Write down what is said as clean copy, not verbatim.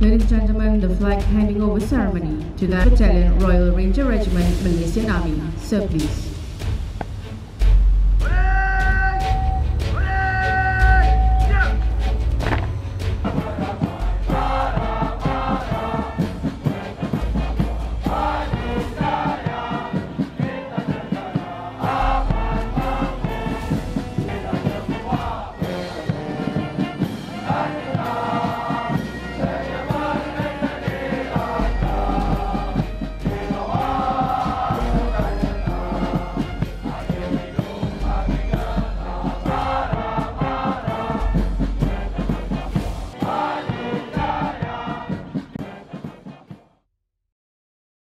Ladies and gentlemen, the flag handing over ceremony to the Battalion Royal Ranger Regiment, Malaysian Army. Sir, please.